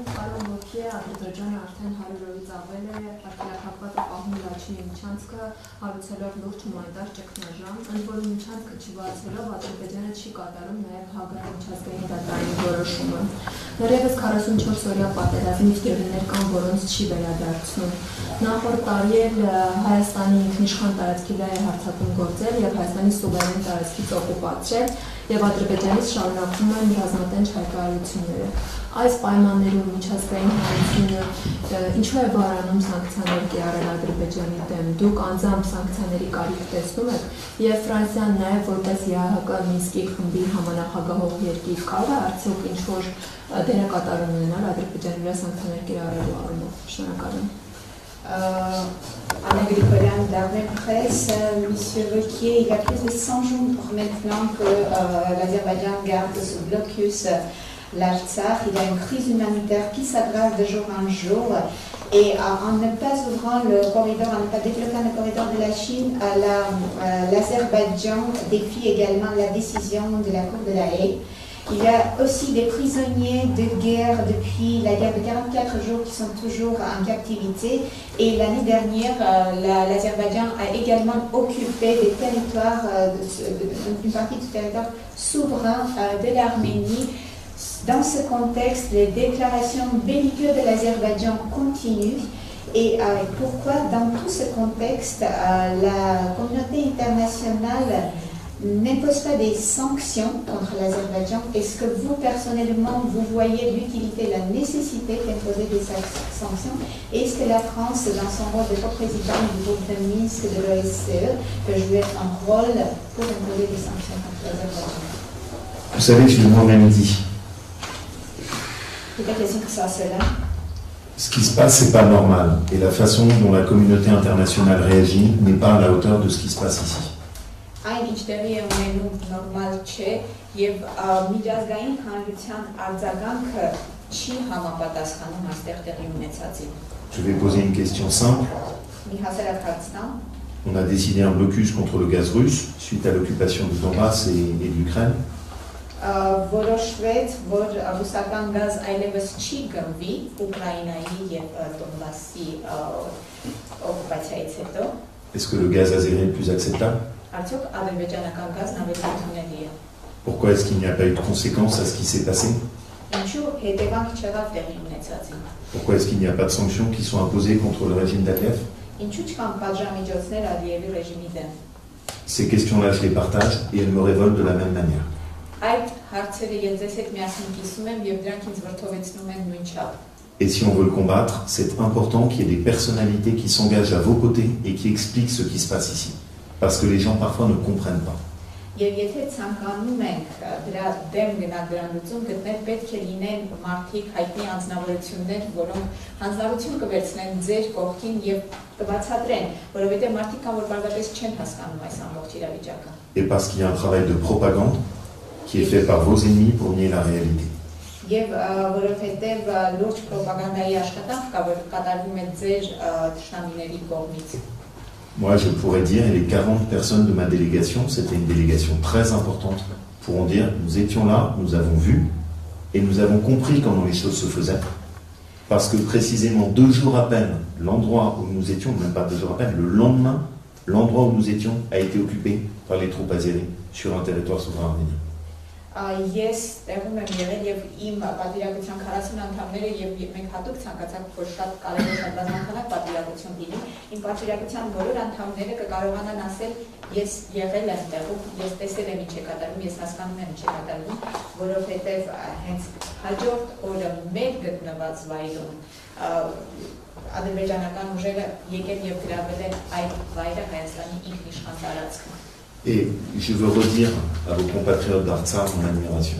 Bouquier Azerbaïdjan արդեն 100-ից ավել է արտահայտված ապահովելիչի միջանցքը հարուցելով լուրջ հումանիտար ճգնաժամ, ընդ որում միջանցքը չբացվելով Ադրբեջանը չի կատարում նաև Հաագայի միջազգային դատարանի որոշումը։ Դեռևս 44-օրյա պատերազմի դերներ կան, որոնց չի վերադարձնում։ Նախորդ տարի էլ Հայաստանի ինքնիշխան տարածքի վրա հարձակում գործել եւ Հայաստանի սուվերեն տարածքից օկուպացրել եւ Ադրբեջանից շարունակվում են ռազմատենչ հայտարարությունները։ Այս պայմաններում միջազգային հանրությունը ինչու է վարանում սանկցիաներ կիրառել Ադրբեջանի դեմ, դուք անձամբ սանկցիաների կարիք տեսնում եք, եւ Ֆրանսիան նաեւ որպես ԵԱՀԿ Մինսկի խմբի համանախագահող երկիր կարող է արդյոք ինչ որ դերակատարում ունենալ Ադրբեջանի վրա սանկցիաներ կիրառելու առումով։ Շնորհակալ եմ։ Anna Grigorian de la presse, Monsieur Bouquier, il y a plus de 100 jours maintenant que l'Azerbaïdjan garde sous blocus l'Artsakh. Il y a une crise humanitaire qui s'aggrave de jour en jour. Et en ne pas ouvrant le corridor, en ne pas développant le corridor de la Chine, l'Azerbaïdjan défie également la décision de la Cour de la Haye. Il y a aussi des prisonniers de guerre depuis la guerre de 44 jours qui sont toujours en captivité. Et l'année dernière, l'Azerbaïdjan a également occupé des territoires, une partie du territoire souverain de l'Arménie. Dans ce contexte, les déclarations belliqueuses de l'Azerbaïdjan continuent. Et pourquoi, dans tout ce contexte, la communauté internationale n'impose pas des sanctions contre l'Azerbaïdjan? Est-ce que vous, personnellement, vous voyez l'utilité, la nécessité d'imposer des sanctions? Est-ce que la France, dans son rôle de co-présidente du groupe de Minsk de l'OSCE, peut jouer un rôle pour imposer des sanctions contre l'Azerbaïdjan? Vous savez, je demande à midi. Peut-être que ça, cela. Ce qui se passe, c'est pas normal. Et la façon dont la communauté internationale réagit n'est pas à la hauteur de ce qui se passe ici. Այդտեղի է ունենում նորմալ չէ եւ միջազգային հանրության արձագանքը չի համապատասխանում այստեղ տեղի ունեցածին. Je vais poser une question simple. On a décidé un blocus contre le gaz russe suite à l'occupation du Donbass et de l'Ukraine. Որոշվեց, որ ռուսական գազ այլևս չի գնվի Ուկրաինայի եւ Դոնբասի օկուպացիայից հետո. Est-ce que le gaz azérien est plus acceptable? Pourquoi est-ce qu'il n'y a pas eu de conséquences à ce qui s'est passé? Pourquoi est-ce qu'il n'y a pas de sanctions qui sont imposées contre le régime d'Akiev? Ces questions-là, je les partage et elles me révoltent de la même manière. Et si on veut le combattre, c'est important qu'il y ait des personnalités qui s'engagent à vos côtés et qui expliquent ce qui se passe ici. Parce que les gens parfois ne comprennent pas. Et parce qu'il y a un travail de propagande qui est fait par vos ennemis pour nier la réalité. Եվ որովհետև լուրջ պրոպագանդայի աշխատանք կա, որ կատարվում է ձեր թշնամիների կողմից։ Moi, je pourrais dire, les 40 personnes de ma délégation, c'était une délégation très importante, pourront dire, nous étions là, nous avons vu, et nous avons compris comment les choses se faisaient, parce que précisément 2 jours à peine, l'endroit où nous étions, même pas 2 jours à peine, le lendemain, l'endroit où nous étions a été occupé par les troupes azéries sur un territoire souverain arménien. Ես տեղում եմ եղել եւ իմ պատվիրակության 40 անդամները եւ մենք հատուկ ցանկացանք որ շատ կարեւոր շրջանանքանակ պատվիրակություն լինի, իմ պատվիրակության բոլոր անդամները կկարողանան ասել ես եղել եմ տեղում, ես տեսել եմ ինչ է կատարվում, ես հասկանում եմ ինչ է կատարվում, որովհետեւ հենց հաջորդ օրը մեր գտնված վայրում ադրբեջանական ուժերը եկել եւ գրավել են այդ վայրը Հայաստանի ինքնիշխան տարածքը։ Et je veux redire à vos compatriotes d'Artsakh mon admiration.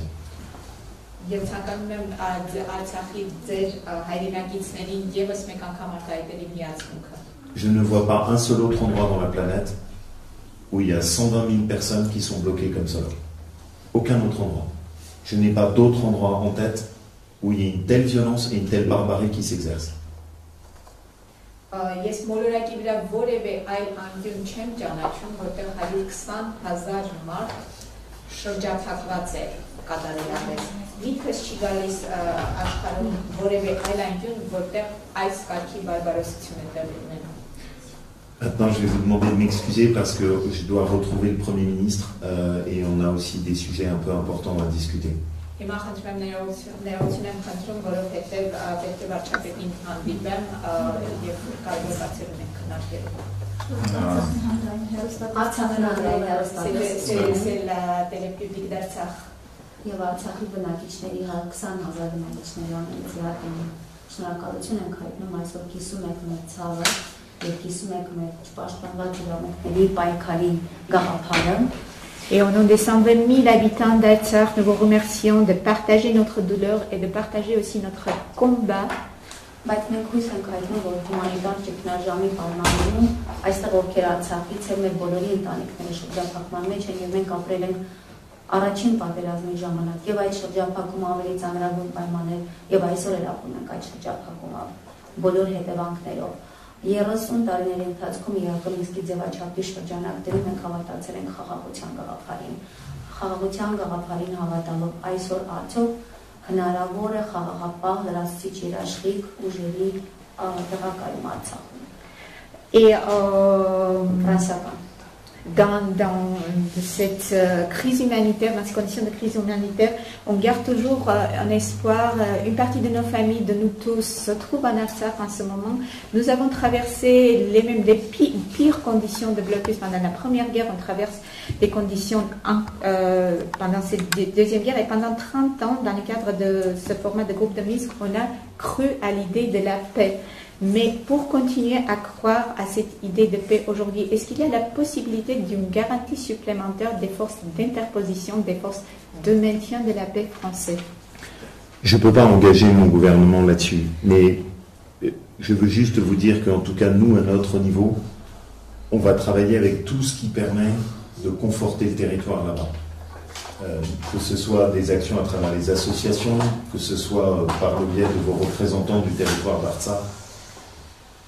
Je ne vois pas un seul autre endroit dans la planète où il y a 120 000 personnes qui sont bloquées comme cela. Aucun autre endroit. Je n'ai pas d'autre endroit en tête où il y a une telle violence et une telle barbarie qui s'exerce. Ես մոլորակի վրա որևէ այլ անկյուն չեմ ճանաչում, որտեղ 120,000 մարդ շրջափակված է կատարելապես։ Միտքս չի գալիս աշխարհում որևէ այլ անկյուն, որտեղ այս կարգի բարբարոսությունը տեղի ունենա. Maintenant, je vais vous demander de m'excuser parce que je dois retrouver le Premier ministre et on a aussi des sujets un peu importants à discuter. C'est la télé publique d'Artsakh. Եվ Արցախի բնակիչների 20000 բնակիչների անձնական շնորհակալություն ենք հայտնում այսօր 51 մեկ ցավը եւ 51 մեկ պաշտպանված ժողովրդների պայքարի գաղափարը. Et au nom des 120 000 habitants d'Artsakh, nous vous remercions de partager notre douleur et de partager aussi notre combat. Բայց մենք հույս ենք հայտնում, որ հումանիտար ճգնաժամի պայմաններում այստեղ ովքեր Արցախից են, մեր բոլորի ընտանիքների շրջափակման մեջ են եւ մենք ապրել ենք առաջին պատերազմի ժամանակ եւ այս շրջափակումը ավելի ծանրագույն պայմաններ եւ այսօր էլ ապրում ենք այս շրջափակումը բոլոր հետևանքներով. 30 տարիների ընթացքում իհարկե Մինսկի ձևաչափի շրջանակներում մենք հավատացել ենք խաղաղության գաղափարին. Խաղաղության գաղափարին հավատալով այսօր արդյոք հնարավոր է խաղաղապահ լրացուցիչ երաշխիք ուժերի տեղակայում Արցախում. Dans cette crise humanitaire, dans ces conditions de crise humanitaire, on garde toujours un espoir. Une partie de nos familles, de nous tous, se trouve en Artsakh en ce moment. Nous avons traversé les pires conditions de blocus pendant la Première Guerre. On traverse des conditions pendant cette Deuxième Guerre. Et pendant 30 ans, dans le cadre de ce format de groupe de Minsk, on a cru à l'idée de la paix. Mais pour continuer à croire à cette idée de paix aujourd'hui, est-ce qu'il y a la possibilité d'une garantie supplémentaire des forces d'interposition, des forces de maintien de la paix française? Je ne peux pas engager mon gouvernement là-dessus, mais je veux juste vous dire qu'en tout cas, nous, à notre niveau, on va travailler avec tout ce qui permet de conforter le territoire là-bas. Que ce soit des actions à travers les associations, que ce soit par le biais de vos représentants du territoire d'Artsakh.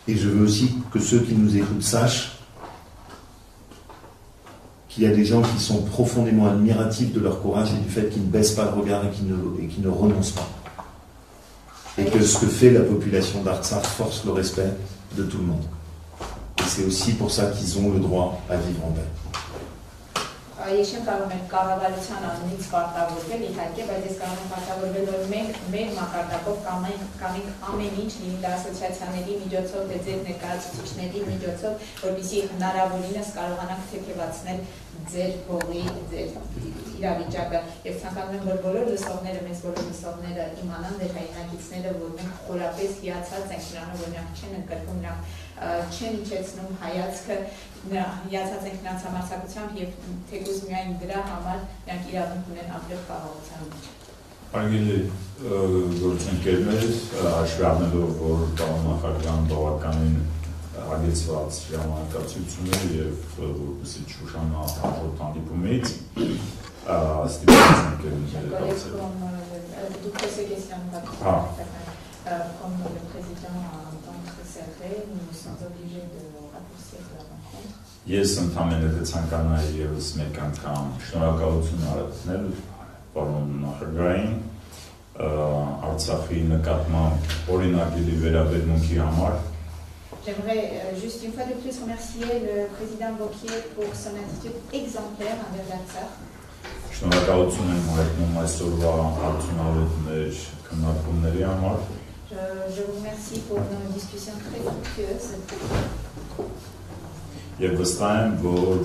Et je veux aussi que ceux qui nous écoutent sachent qu'il y a des gens qui sont profondément admiratifs de leur courage et du fait qu'ils ne baissent pas le regard et qu'ils ne renoncent pas. Et que ce que fait la population d'Artsakh force le respect de tout le monde. Et c'est aussi pour ça qu'ils ont le droit à vivre en paix. Անգելի գործընկերներս, հաշվի առնելով, որ Նախագահան բավականին հագեցված ժամանակացույցն է և որպեսզի Շուշանը հաղորդանիպում է, ստիպված ենք Ես ընդհանրապես ցանկանայի ևս մեկ անգամ շնորհակալություն հայտնել պարոն նախագահին Արցախի նկատմամբ օրինակելի վերաբերմունքի համար. J'aimerais juste une fois de plus remercier le président Bouquier pour son attitude exemplaire envers l'Artsakh. Շնորհակալություն եմ հայտնում այսօրվա արդյունավետ քննարկումների համար. Je vous remercie pour nos discussions très fructueuses. Եվ վստահ եմ, որ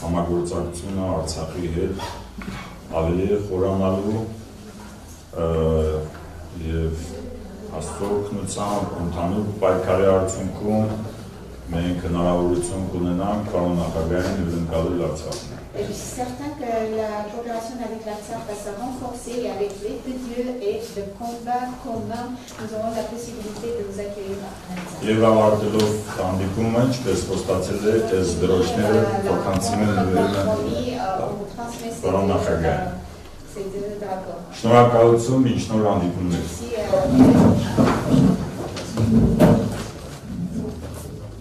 համագործակցությունը Արցախի հետ ավելի է խորանալու և Աստծո օգնությամբ ընդհանուր պայքարի արդյունքում մենք հնարավորություն կունենանք պարոն նախագահին հյուրընկալել Արցախին. Et je suis certain que la coopération avec l'Artsakh va se renforcer et avec l'aide de Dieu et de combats communs, nous aurons la possibilité de vous accueillir à